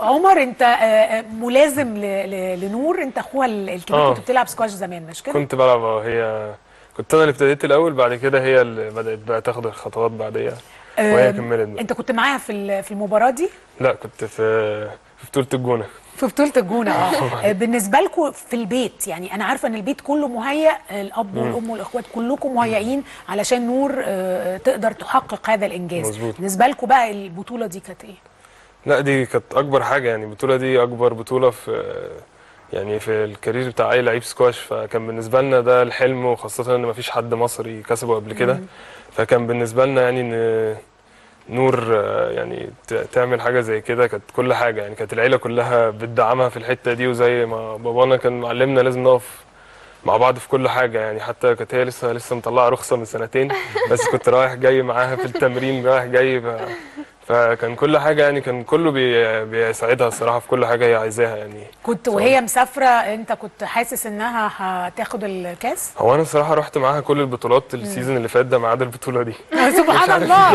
عمر انت ملازم لنور، انت اخوها الكبير. كنت بتلعب سكواش زمان مش كده؟ كنت بلعب هي كنت انا اللي ابتديت الاول، بعد كده هي اللي بدات بقى تاخد الخطوات بعديها وهي كملت بقى. انت كنت معاها في المباراه دي؟ لا، كنت في بطوله الجونه. في بطوله الجونه بالنسبه لكم في البيت، يعني انا عارفه ان البيت كله مهيأ، الاب والام والاخوات كلكم مهيئين علشان نور تقدر تحقق هذا الانجاز. مزبوط. بالنسبه لكم بقى البطوله دي كانت ايه؟ لا، دي كانت اكبر حاجه، يعني البطوله دي اكبر بطوله في الكارير بتاع اي لعيب سكواش، فكان بالنسبه لنا ده الحلم، وخاصه ان مفيش حد مصري كسبه قبل كده، فكان بالنسبه لنا يعني ان نور يعني تعمل حاجه زي كده. كانت كل حاجه، يعني كانت العيله كلها بتدعمها في الحته دي، وزي ما بابانا كان معلمنا لازم نقف مع بعض في كل حاجه. يعني حتى كانت هي لسه مطلعه رخصه من سنتين بس، كنت رايح جاي معاها في التمرين، رايح جاي فكان كل حاجه، يعني كان كله بيساعدها الصراحه في كل حاجه هي عايزاها. يعني كنت وهي مسافره انت كنت حاسس انها هتاخد الكاس؟ هو انا الصراحه رحت معاها كل البطولات السيزون اللي فات ده ما عدا البطوله دي. سبحان الله.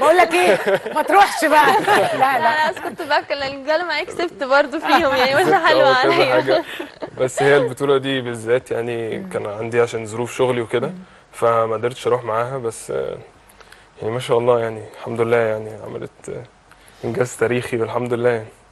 بقول لك ايه، ما تروحش بقى. لا بس كنت باكل الرجاله معايا، كسبت برضه فيهم يعني، ولا حلوه عليا. بس هي البطوله دي بالذات يعني كان عندي عشان ظروف شغلي وكده فما قدرتش اروح معاها، بس يعني ما شاء الله، يعني الحمد لله، يعني عملت إنجاز تاريخي والحمد لله يعني.